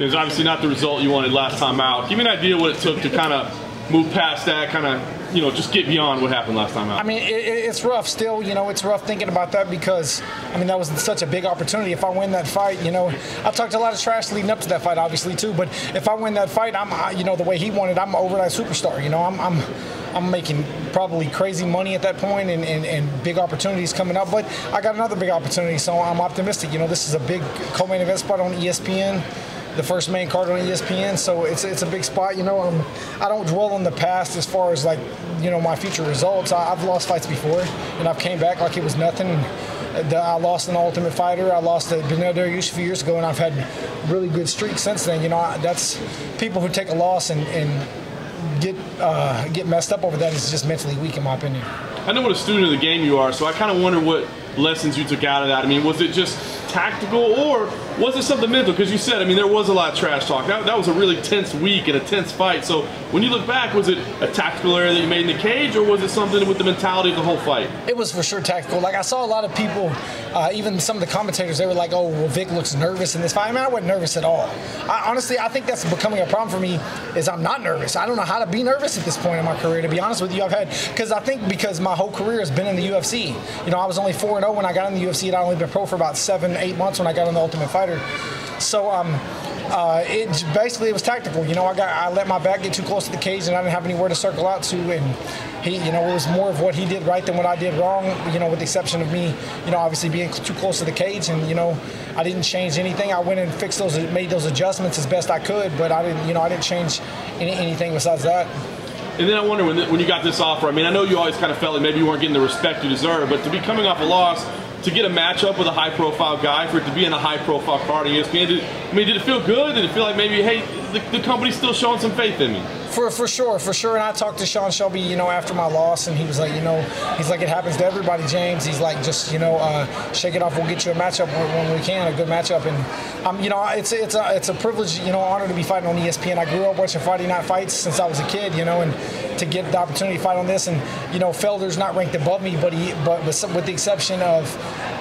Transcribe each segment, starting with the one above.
It was obviously not the result you wanted last time out. Give me an idea what it took to kind of move past that, kind of, you know, just get beyond what happened last time out. I mean, it's rough still, you know, it's rough thinking about that because, I mean, that was such a big opportunity. If I win that fight, you know, I talked a lot of trash leading up to that fight, obviously, too. But if I win that fight, you know, the way he wanted, I'm an overnight superstar, you know. I'm making probably crazy money at that point and big opportunities coming up. But I got another big opportunity, so I'm optimistic. You know, this is a big co-main event spot on ESPN. The first main card on ESPN, so it's a big spot, you know. I don't dwell on the past as far as, like, you know, my future results. I've lost fights before, and I've came back like it was nothing. I lost an Ultimate Fighter. I lost to Beneil Dariush a few years ago, and I've had really good streaks since then. You know, that's people who take a loss and get messed up over that is just mentally weak, in my opinion. I know what a student of the game you are, so I kind of wonder what lessons you took out of that. I mean, was it just tactical or was it something mental? Because you said, I mean, there was a lot of trash talk. That was a really tense week and a tense fight. So when you look back, was it a tactical error that you made in the cage, or was it something with the mentality of the whole fight? It was for sure tactical. Like, I saw a lot of people, even some of the commentators, they were like, oh, well, Vic looks nervous in this fight. I mean, I wasn't nervous at all. Honestly, I think that's becoming a problem for me is I'm not nervous. I don't know how to be nervous at this point in my career, to be honest with you. Because my whole career has been in the UFC. You know, I was only 4-0 when I got in the UFC, and I'd only been pro for about 7-8 months when I got on the Ultimate Fighter. So it was tactical. You know, I let my back get too close to the cage, and I didn't have anywhere to circle out to. And he, you know, it was more of what he did right than what I did wrong. You know, with the exception of me, you know, obviously being too close to the cage, and you know, I didn't change anything. I went and fixed those, made those adjustments as best I could, but I didn't, you know, I didn't change anything besides that. And then I wonder when you got this offer, I mean, I know you always kind of felt like maybe you weren't getting the respect you deserved, but to be coming off a loss, to get a matchup with a high-profile guy, for it to be in a high-profile card against me, did it feel good? Did it feel like maybe, hey, the company's still showing some faith in me? For sure. And I talked to Sean Shelby, you know, after my loss, and he was like, you know, he's like, it happens to everybody, James. He's like, just, you know, shake it off. We'll get you a matchup when we can, a good matchup. And you know, it's a privilege, you know, honor to be fighting on ESPN. I grew up watching Friday night fights since I was a kid, you know, and to get the opportunity to fight on this, and you know, Felder's not ranked above me, but with the exception of,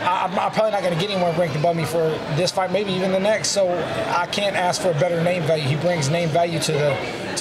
I'm probably not going to get anyone ranked above me for this fight, maybe even the next. So I can't ask for a better name value. He brings name value to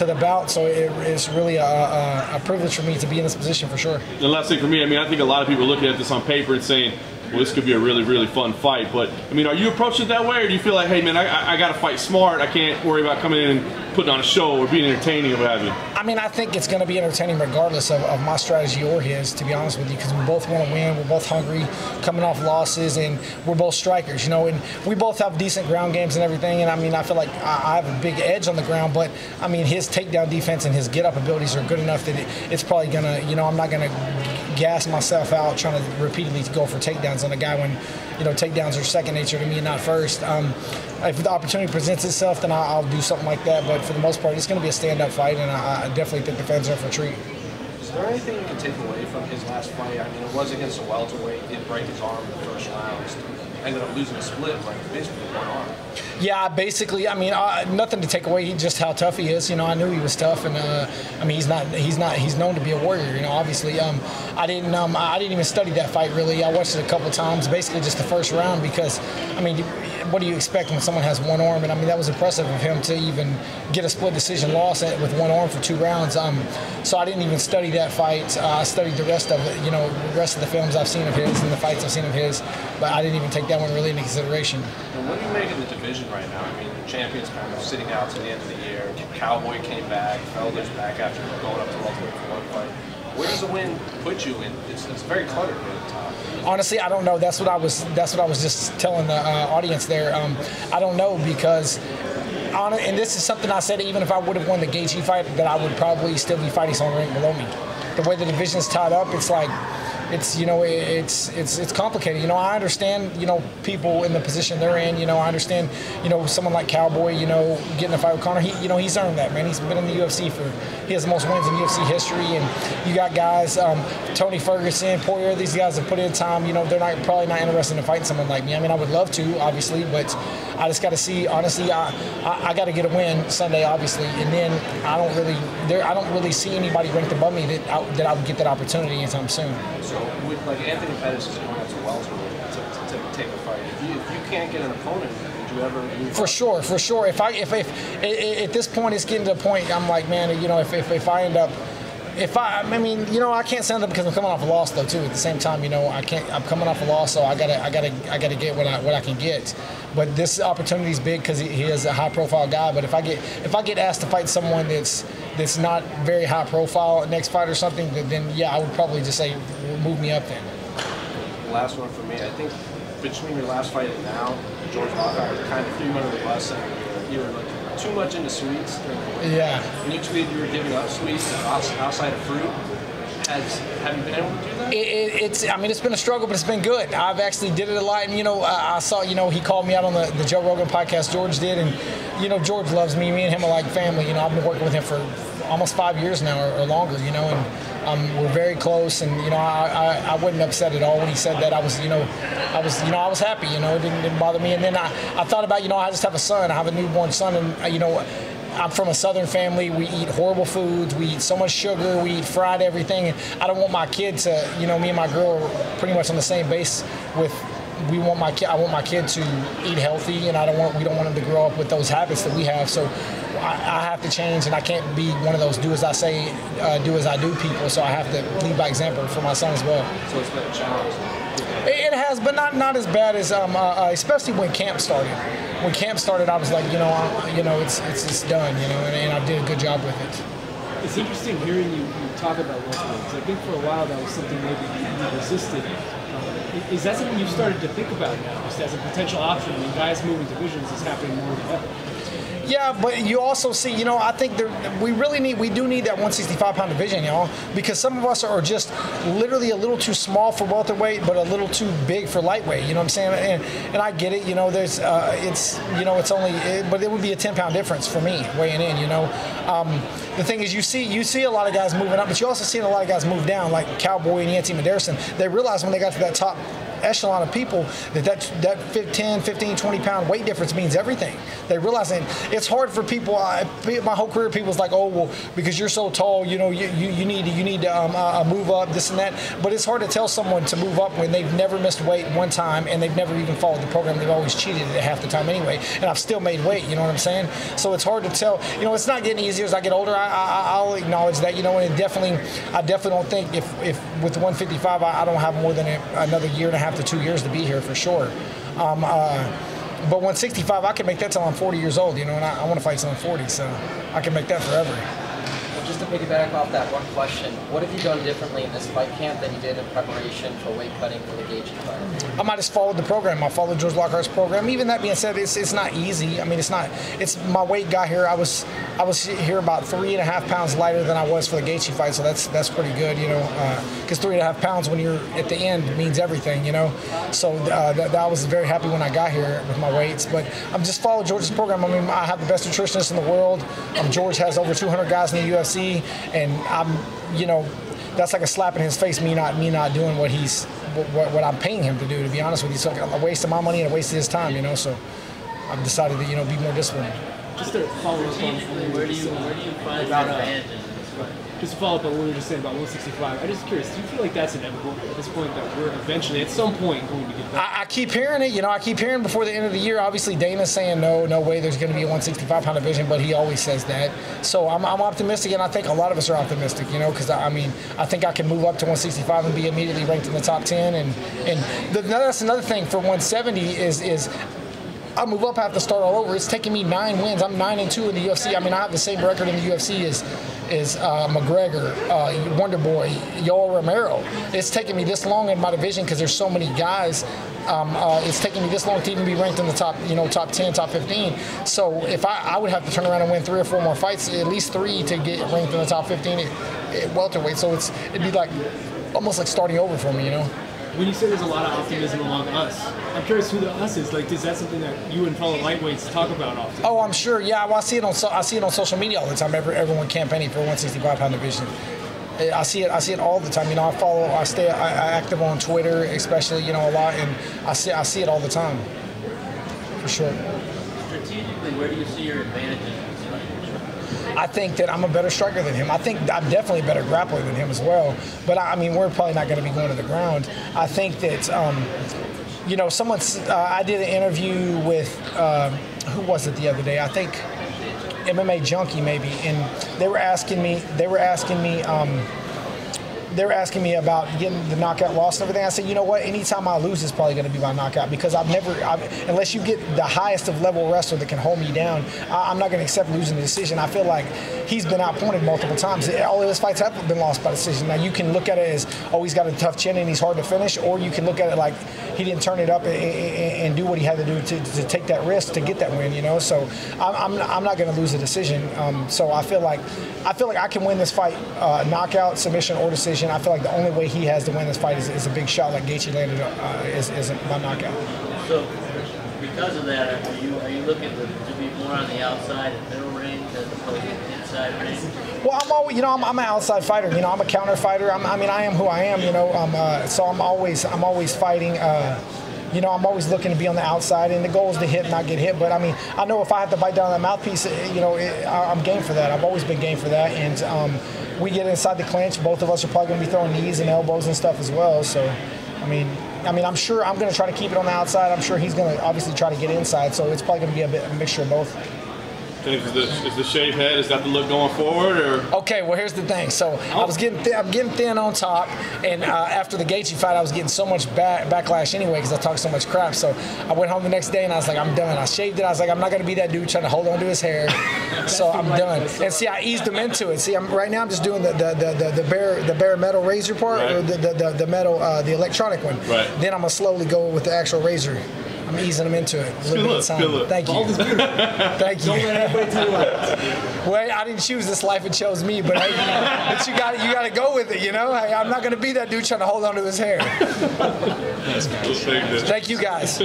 the bout, so it's really a privilege for me to be in this position, for sure. The last thing for me, I mean, I think a lot of people are looking at this on paper and saying, well, this could be a really, really fun fight. But, I mean, are you approaching it that way, or do you feel like, hey, man, I got to fight smart. I can't worry about coming in and putting on a show or being entertaining or what have you? I mean, I think it's going to be entertaining regardless of my strategy or his, to be honest with you, because we both want to win. We're both hungry, coming off losses, and we're both strikers, you know, and we both have decent ground games and everything. And, I mean, I feel like I have a big edge on the ground, but, I mean, his takedown defense and his get-up abilities are good enough that it's probably going to, you know, I'm not going to gas myself out trying to repeatedly go for takedowns on a guy when, you know, takedowns are second nature to me and not first. If the opportunity presents itself, then I'll do something like that. But for the most part, it's going to be a stand-up fight, and I definitely think the fans are in for a treat. Is there anything you can take away from his last fight? I mean, it was against a welterweight. He did break his arm in the first round. Ended up losing a split, like basically one arm. Yeah, basically. I mean, nothing to take away. Just how tough he is. You know, I knew he was tough, and I mean, he's known to be a warrior. You know, obviously. I didn't even study that fight really. I watched it a couple of times, basically just the first round, because, I mean, what do you expect when someone has one arm? And I mean, that was impressive of him to even get a split decision loss with one arm for 2 rounds. So I didn't even study that fight. I studied the rest of it. You know, the rest of the films I've seen of his and the fights I've seen of his, but I didn't even take that one really into consideration. And what do you make of the division right now? I mean, the champion's kind of sitting out to the end of the year. Cowboy came back. Felder's back after going up to welterweight for one fight. Where does the win put you in? It's very cluttered at the top. Honestly, I don't know. That's what I was just telling the audience there. I don't know, because, and this is something I said, even if I would have won the Gaethje fight, that I would probably still be fighting someone ranked below me. The way the division's tied up, it's like, it's, you know, it's complicated. You know, I understand, you know, people in the position they're in. You know, I understand, you know, someone like Cowboy, you know, getting a fight with Conor. He, you know, he's earned that, man. He's been in the UFC he has the most wins in UFC history. And you got guys, Tony Ferguson, Poirier, these guys have put in time. You know, they're probably not interested in fighting someone like me. I mean, I would love to, obviously, but I just got to see. Honestly, I got to get a win Sunday, obviously, and then I don't really see anybody ranked above me that I would get that opportunity anytime soon. So, like, Anthony Pettis is going to welterweight to take a fight. If you can't get an opponent, whoever. For sure, for sure. If at this point it's getting to the point I'm like, man, you know, if I end up. I mean, you know, I can't send them because I'm coming off a loss though too. At the same time, you know, I can't. I'm coming off a loss, so I gotta get what I can get. But this opportunity is big because he is a high profile guy. But if I get asked to fight someone that's not very high profile next fight or something, then yeah, I would probably just say move me up then. Last one for me. I think between your last fight and now, George Lockhart kind of threw you under the bus and you were like, too much into sweets. Yeah. When you tweeted you were giving up sweets outside of fruit, have you been able to do that? It's. I mean, it's been a struggle, but it's been good. I've actually did it a lot, and you know, I saw. You know, he called me out on the Joe Rogan podcast. George did, and you know, George loves me. Me and him are like family. You know, I've been working with him for almost 5 years now or longer. You know, and we're very close. And you know, I wasn't upset at all when he said that. I was happy. You know, it didn't bother me. And then I thought about, you know, I just have a son. I have a newborn son, and you know. I'm from a Southern family. We eat horrible foods. We eat so much sugar. We eat fried everything. I don't want my kid to, you know, me and my girl are pretty much on the same base with. We want my kid. I want my kid to eat healthy, and we don't want him to grow up with those habits that we have. So I have to change, and I can't be one of those do as I say, do as I do people. So I have to lead by example for my son as well. So it's been a challenge. It has, but not as bad as especially when camp started. When camp started, I was like, you know, it's done, you know, and I did a good job with it. It's interesting hearing you talk about Wonderboy. I think for a while that was something maybe you resisted. Is that something you've started to think about now, just as a potential option? I mean, guys moving divisions is happening more than ever. Yeah, but you also see, you know, I think we do need that 165-pound division, y'all, because some of us are just literally a little too small for welterweight, but a little too big for lightweight. You know what I'm saying? And I get it. You know, there's but it would be a 10-pound difference for me weighing in. You know, the thing is, you see a lot of guys moving up, but you also see a lot of guys move down, like Cowboy and Yancy Medeiros. They realized when they got to that top echelon of people that 10, 15, 20-pound weight difference means everything. They realize that it's hard for people. My whole career, people's like, oh, well, because you're so tall, you know, you need to move up, this and that. But it's hard to tell someone to move up when they've never missed weight one time and they've never even followed the program. They've always cheated at half the time anyway, and I've still made weight. You know what I'm saying? So it's hard to tell. You know, it's not getting easier as I get older. I'll acknowledge that. You know, and I definitely don't think if with 155, I don't have more than another year and a half to 2 years to be here for sure. But 165, I can make that till I'm 40 years old, you know, and I want to fight till I'm 40, so I can make that forever. Well, just to piggyback off that one question, what have you done differently in this fight camp than you did in preparation for weight cutting for the Gaethje fight? I might just followed the program. I followed George Lockhart's program. Even that being said, it's not easy. I mean, it's not. It's my weight got here. I was here about 3.5 pounds lighter than I was for the Gaethje fight, so that's pretty good, you know, because 3.5 pounds when you're at the end means everything, you know. So I was very happy when I got here with my weights, but I'm just following George's program. I mean, I have the best nutritionist in the world. George has over 200 guys in the UFC, and I'm, you know, that's like a slap in his face. Me not doing what I'm paying him to do. To be honest with you, so a waste of my money and a waste of his time, you know. So I've decided to, you know, be more disciplined. Just to follow up on what you said about just to follow up on what we were just saying about 165. I'm just curious. Do you feel like that's inevitable at this point, that we're eventually, at some point, going to get back? I keep hearing it. You know, I keep hearing before the end of the year. Obviously, Dana's saying no way. There's going to be a 165-pound division, but he always says that. So I'm optimistic, and I think a lot of us are optimistic. You know, because I think I can move up to 165 and be immediately ranked in the top 10. And that's another thing for 170 is. I move up, I have to start all over. It's taking me 9 wins. I'm 9-2 in the UFC. I mean, I have the same record in the UFC as McGregor, Wonderboy, Yoel Romero. It's taking me this long in my division because there's so many guys. It's taking me this long to even be ranked in the top, you know, top 10, top 15. So if I would have to turn around and win 3 or 4 more fights, at least 3 to get ranked in the top 15 at welterweight. So it'd be like almost like starting over for me, you know. When you say there's a lot of optimism among us, I'm curious who the us is. Like, is that something that you and fellow lightweights talk about often? Oh, I'm sure. Yeah, well, I see it on social media all the time. Everyone campaigning for 165-pound division. I see it all the time. You know, I stay active on Twitter, especially, you know, a lot, and I see it all the time, for sure. Strategically, where do you see your advantages? I think that I'm a better striker than him. I think I'm definitely a better grappler than him as well. But, I mean, we're probably not going to be going to the ground. I think that you know, someone's, I did an interview with, who was it the other day? I think MMA Junkie maybe, and they were asking me about getting the knockout loss and everything. I said, you know what? Anytime I lose, it's probably going to be by knockout because I've never, unless you get the highest of level wrestler that can hold me down, I'm not going to accept losing the decision. I feel like he's been outpointed multiple times. All of his fights have been lost by decision. Now, you can look at it as, oh, he's got a tough chin and he's hard to finish, or you can look at it like he didn't turn it up and do what he had to do to take that risk to get that win, you know? So I'm not going to lose a decision. So I feel like I can win this fight, knockout, submission, or decision. I feel like the only way he has to win this fight is a big shot like Gaethje landed is by knockout. So because of that, are you looking to be more on the outside and middle range as opposed to the inside range? Well, I'm always, you know, I'm an outside fighter. You know, I'm a counter fighter. I am who I am. You know, so I'm always fighting. You know, I'm always looking to be on the outside, and the goal is to hit, not get hit. But, I mean, I know if I have to bite down that mouthpiece, you know, I'm game for that. I've always been game for that. And we get inside the clinch. Both of us are probably going to be throwing knees and elbows and stuff as well. So, I mean, I'm sure I'm going to try to keep it on the outside. I'm sure he's going to obviously try to get inside. So it's probably going to be a mixture of both. And is the shaved head, is that the look going forward, or? Okay, well, here's the thing. So I was I'm getting thin on top, and after the Gaethje fight, I was getting so much backlash anyway because I talked so much crap. So I went home the next day and I was like, I'm done. I shaved it. I was like, I'm not gonna be that dude trying to hold on to his hair. So I'm done. And see, I eased him into it. See, right now I'm just doing the bare metal razor part, right. Or the metal the electronic one. Right. Then I'm gonna slowly go with the actual razor. I'm easing them into it. A little bit of time. Thank you. Thank you. Don't let anybody tell you that. Well, I didn't choose this life; it chose me. But, hey, but you got to go with it. You know, hey, I'm not going to be that dude trying to hold on to his hair. Thanks, guys. Thank you, guys.